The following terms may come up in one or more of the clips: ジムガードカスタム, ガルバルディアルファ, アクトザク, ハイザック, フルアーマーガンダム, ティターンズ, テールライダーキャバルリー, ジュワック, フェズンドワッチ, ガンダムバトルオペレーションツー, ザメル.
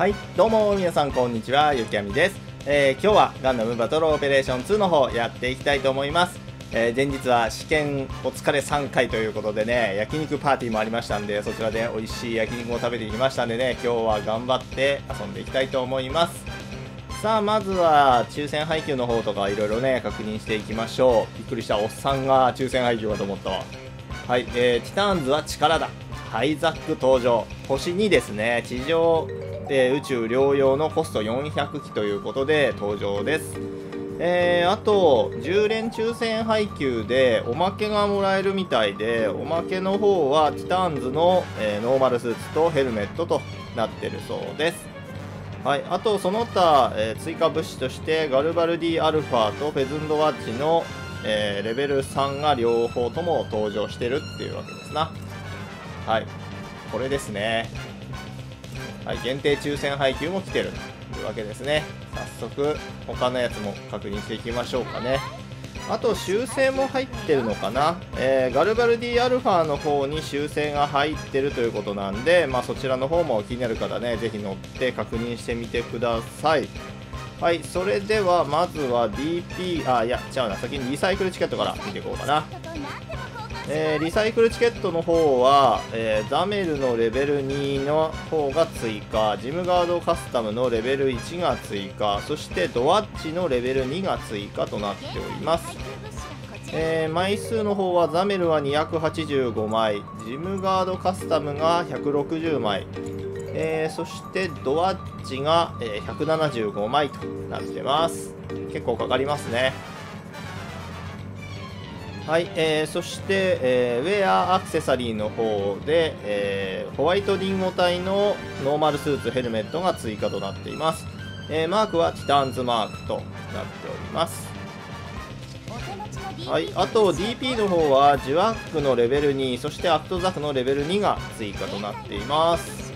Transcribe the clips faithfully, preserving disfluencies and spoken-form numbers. はい、どうも皆さんこんにちは、ゆきあみです、えー、今日はガンダムバトルオペレーションツーの方やっていきたいと思います。えー、前日は試験お疲れさんかいということでね、焼肉パーティーもありましたんで、そちらで美味しい焼肉を食べていきましたんでね、今日は頑張って遊んでいきたいと思います。さあ、まずは抽選配給の方とかいろいろね確認していきましょう。びっくりした、おっさんが抽選配給かと思ったわ。はい、えー、ティターンズは力だ、ハイザック登場、星にですね、地上で宇宙療養のコストよんひゃくきということで登場です。えー、あとじゅう連抽選配給でおまけがもらえるみたいで、おまけの方はティターンズの、えー、ノーマルスーツとヘルメットとなってるそうです。はい、あとその他、えー、追加物資としてガルバルディアルファとフェズンドワッチの、えー、レベルさんが両方とも登場してるっていうわけですな。はい、これですね。はい、限定抽選配給も来てるというわけですね。早速他のやつも確認していきましょうかね。あと修正も入ってるのかな、えー、ガルバルディアルファの方に修正が入ってるということなんで、まあ、そちらの方も気になる方ね、是非乗って確認してみてください。はい、それではまずは ディーピー あいや違うな、先にリサイクルチケットから見ていこうかな。えー、リサイクルチケットの方は、えー、ザメルのレベルにの方が追加、ジムガードカスタムのレベルいちが追加、そしてドワッチのレベルにが追加となっております。えー、枚数の方はザメルはにひゃくはちじゅうごまい、ジムガードカスタムがひゃくろくじゅうまい、えー、そしてドワッチが、えー、ひゃくななじゅうごまいとなってます。結構かかりますね。はい、えー、そして、えー、ウェアアクセサリーの方で、えー、ホワイトリンゴ体のノーマルスーツヘルメットが追加となっています。えー、マークはティターンズマークとなっております。はい、あと ディーピー の方はジュワックのレベルに、そしてアクトザクのレベルにが追加となっています。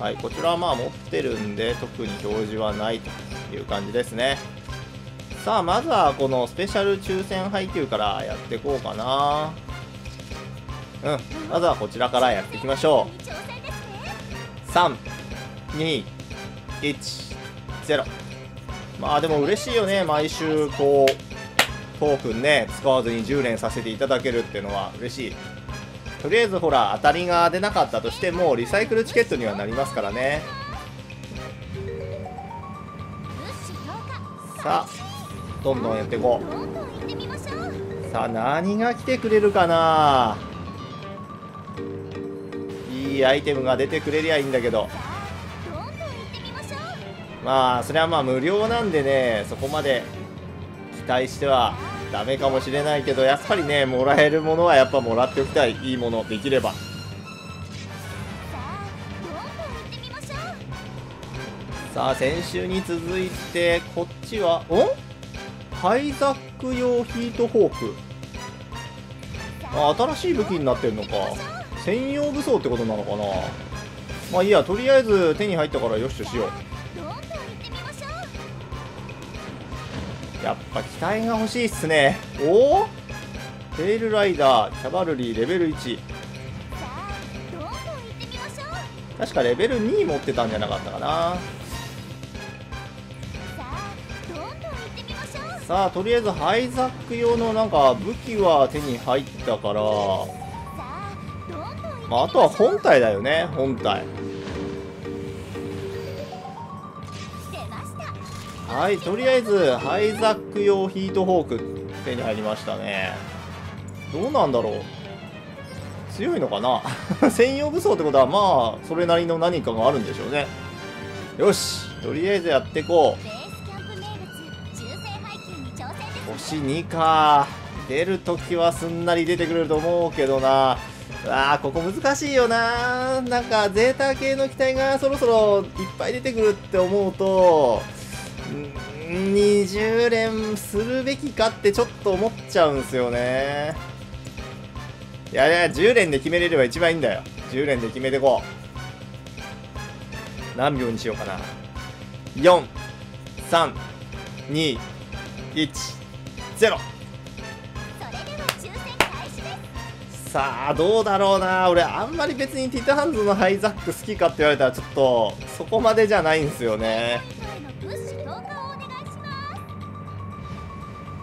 はい、こちらはまあ持ってるんで特に表示はないという感じですね。さあ、まずはこのスペシャル抽選配給からやっていこうかな。うん、まずはこちらからやっていきましょう。さん、に、いち、ゼロ。まあでも嬉しいよね、毎週こうトークンね使わずにじゅう連させていただけるっていうのは嬉しい。とりあえずほら当たりが出なかったとしてもリサイクルチケットにはなりますからね。さあ、どんどんやっていこう。さあ、何が来てくれるかな。いいアイテムが出てくれりゃいいんだけど、まあそれはまあ無料なんでね、そこまで期待してはダメかもしれないけど、やっぱりねもらえるものはやっぱもらっておきたい。いいものできれば。さあ、先週に続いてこっちはおハイザック用ヒートホーク、あ、新しい武器になってるのか、専用武装ってことなのかな。まあいいや、とりあえず手に入ったからよしとしよう。やっぱ機体が欲しいっすね。おお、テールライダーキャバルリーレベルいち、確かレベルに持ってたんじゃなかったかな。さあ、とりあえずハイザック用のなんか武器は手に入ったから、まあ、あとは本体だよね、本体。はい、とりあえずハイザック用ヒートホーク手に入りましたね。どうなんだろう、強いのかな専用武装ってことはまあそれなりの何かがあるんでしょうね。よし、とりあえずやっていこう。星にか、出るときはすんなり出てくれると思うけどな。あ、ここ難しいよな。なんかゼータ系の機体がそろそろいっぱい出てくるって思うと、にじゅう連するべきかってちょっと思っちゃうんすよね。いやいや、じゅう連で決めれれば一番いいんだよ。じゅう連で決めてこう。何秒にしようかな。よん、さん、に、いち。ゼロ。さあどうだろうな。俺あんまり別にティターンズのハイザック好きかって言われたらちょっとそこまでじゃないんですよね。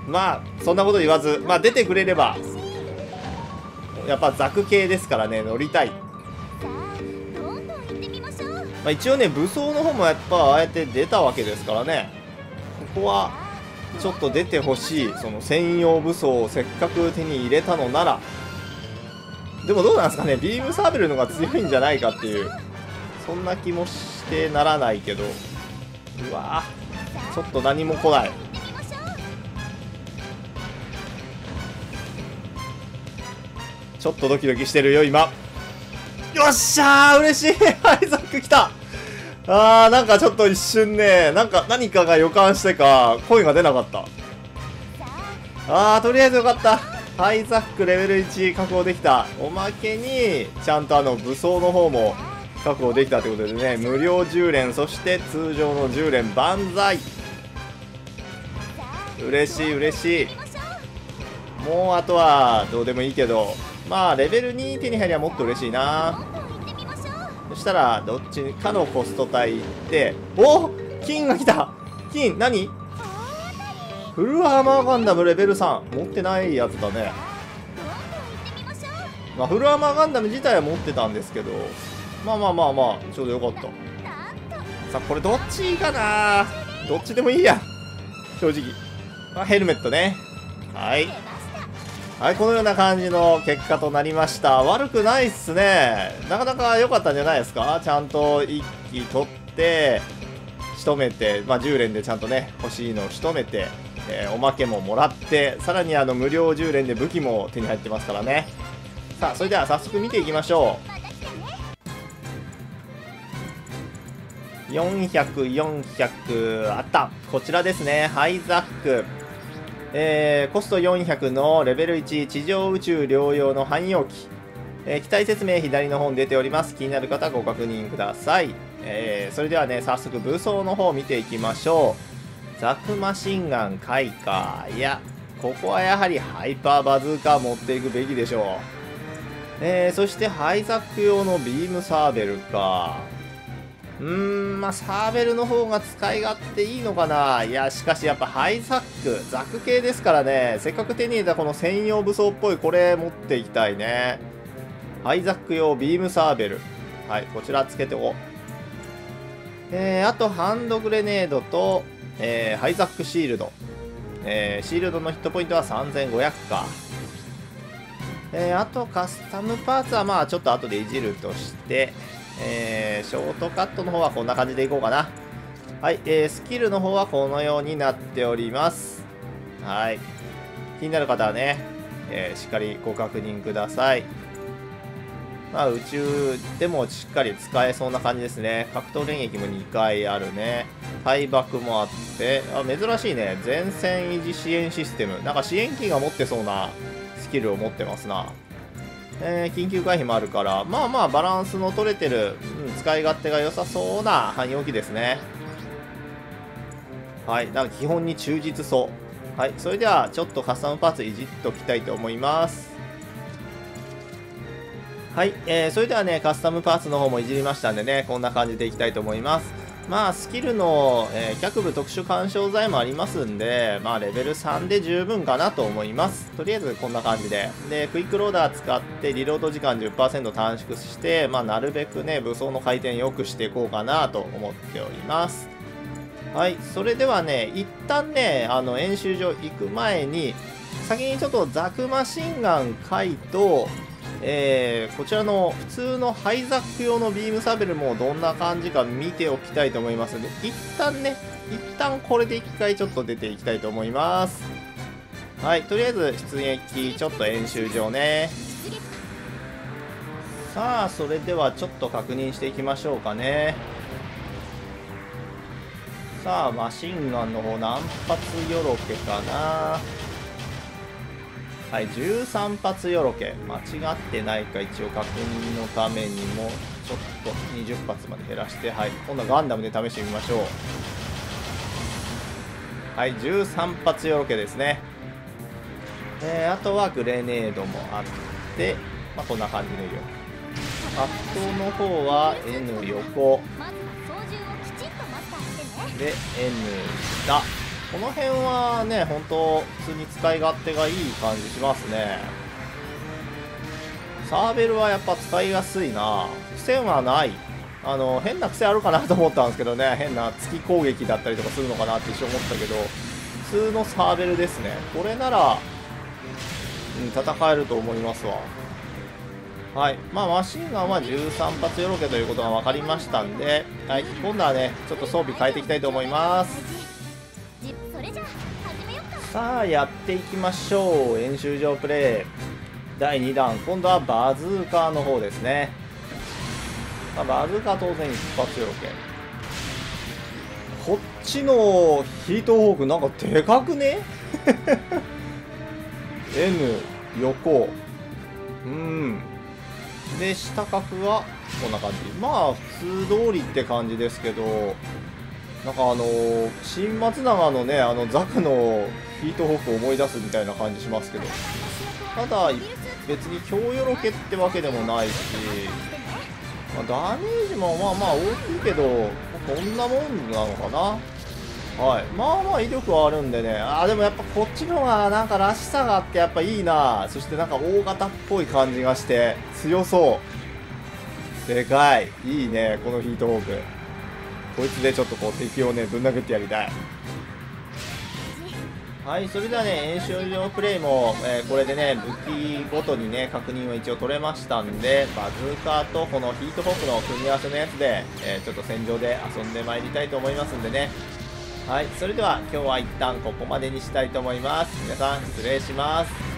まあそんなこと言わず、まあ出てくれれば、やっぱザク系ですからね乗りたい。まあ、一応ね武装の方もやっぱああやって出たわけですからね、ここはちょっと出てほしい。その専用武装をせっかく手に入れたのなら。でもどうなんですかね、ビームサーベルの方が強いんじゃないかっていう、そんな気もしてならないけど。うわぁちょっと何も来ない。ちょっとドキドキしてるよ今。よっしゃー嬉しいハイザック来た。あーなんかちょっと一瞬ね、なんか何かが予感してか声が出なかった。あーとりあえずよかった、ハイザックレベルいち確保できた。おまけにちゃんとあの武装の方も確保できたということでね、無料じゅうれんそして通常のじゅうれん万歳。嬉しい嬉しい。もうあとはどうでもいいけど、まあレベルに手に入りゃもっと嬉しいな。そしたらどっちかのコスト帯行って、お金が来た。金何、フルアーマーガンダムレベルさん持ってないやつだね。まあフルアーマーガンダム自体は持ってたんですけど、まあまあまあまあちょうどよかった。さあこれどっちかな、どっちでもいいや正直。まあ、ヘルメットね。はいはい、このような感じの結果となりました。悪くないっすね。なかなか良かったんじゃないですか。ちゃんと一機取って、仕留めて、まあ、じゅうれんでちゃんとね、欲しいのを仕留めて、えー、おまけももらって、さらにあの無料じゅうれんで武器も手に入ってますからね。さあ、それでは早速見ていきましょう。よんひゃく、よんひゃく、あった。こちらですね。ハイザック。えー、コストよんひゃくのレベルいち地上宇宙療養の汎用機、えー、機体説明左の方に出ております。気になる方はご確認ください。えー、それではね早速武装の方を見ていきましょう。ザクマシンガン開花、いやここはやはりハイパーバズーカー持っていくべきでしょう。えー、そしてハイザック用のビームサーベルか。うーん、まあ、サーベルの方が使い勝手いいのかな。いや、しかしやっぱハイザック、ザク系ですからね、せっかく手に入れたこの専用武装っぽい、これ持っていきたいね。ハイザック用ビームサーベル。はい、こちらつけてお。えー、あとハンドグレネードと、えー、ハイザックシールド。えー、シールドのヒットポイントはさんぜんごひゃくか。えー、あとカスタムパーツはまあちょっと後でいじるとして、えー、ショートカットの方はこんな感じでいこうかな。はい、えー、スキルの方はこのようになっております。はい。気になる方はね、えー、しっかりご確認ください。まあ、宇宙でもしっかり使えそうな感じですね。格闘連撃もにかいあるね。対爆もあって、あ、珍しいね。前線維持支援システム。なんか支援機が持ってそうなスキルを持ってますな。えー、緊急回避もあるから、まあまあバランスの取れてる、うん、使い勝手が良さそうな汎用機ですね。はい、なんか基本に忠実そう。はい、それではちょっとカスタムパーツいじっときたいと思います。はい、えー、それではね、カスタムパーツの方もいじりましたんでね、こんな感じでいきたいと思います。まあ、スキルの、えー、脚部特殊干渉剤もありますんで、まあ、レベルさんで十分かなと思います。とりあえずこんな感じで。で、クイックローダー使ってリロード時間 じゅっパーセント 短縮して、まあ、なるべくね、武装の回転良くしていこうかなと思っております。はい、それではね、一旦ね、あの、演習場行く前に、先にちょっとザクマシンガン回と、えー、こちらの普通のハイザック用のビームサーベルもどんな感じか見ておきたいと思いますので、一旦ね一旦これで一回ちょっと出ていきたいと思います。はい、とりあえず出撃ちょっと演習場ね。さあそれではちょっと確認していきましょうかね。さあマシンガンの方何発よろけかな。はい、じゅうさん発よろけ、間違ってないか一応確認のためにもちょっとにじゅう発まで減らして、はい、今度はガンダムで試してみましょう。はい、じゅうさん発よろけですね。えー、あとはグレネードもあって、まあ、こんな感じでいいよ。パッドの方は N 横で N 下。この辺はね、本当普通に使い勝手がいい感じしますね。サーベルはやっぱ使いやすいな。癖はない。あの、変な癖あるかなと思ったんですけどね、変な突き攻撃だったりとかするのかなって一瞬思ったけど、普通のサーベルですね。これなら、うん、戦えると思いますわ。はい。まあ、マシンガンはじゅうさん発よろけということが分かりましたんで、はい。今度はね、ちょっと装備変えていきたいと思います。さあ、やっていきましょう。演習場プレイ。だいに弾。今度はバズーカーの方ですね。まあ、バズーカー当然一発よろけ。こっちのヒートホークなんかでかくねN 横、うん、で下角はこんな感じ。まあ普通通りって感じですけど、なんかあのー、新松永のね、あのザクのヒートホークを思い出すみたいな感じしますけど、ただ別に強よろけってわけでもないし、まあ、ダメージもまあまあ大きいけどこんなもんなのかな。はい、まあまあ威力はあるんでね。あー、でもやっぱこっちの方がなんからしさがあってやっぱいいな。そしてなんか大型っぽい感じがして強そう。でかい、いいね、このヒートホーク。こいつでちょっとこう敵をねぶん殴ってやりたい。はい、それではね、演習場プレイも、えー、これでね武器ごとにね確認は一応取れましたんで、バズーカーとこのヒートホークの組み合わせのやつで、えー、ちょっと戦場で遊んでまいりたいと思いますんでね。はい、それでは今日は一旦ここまでにしたいと思います。皆さん失礼します。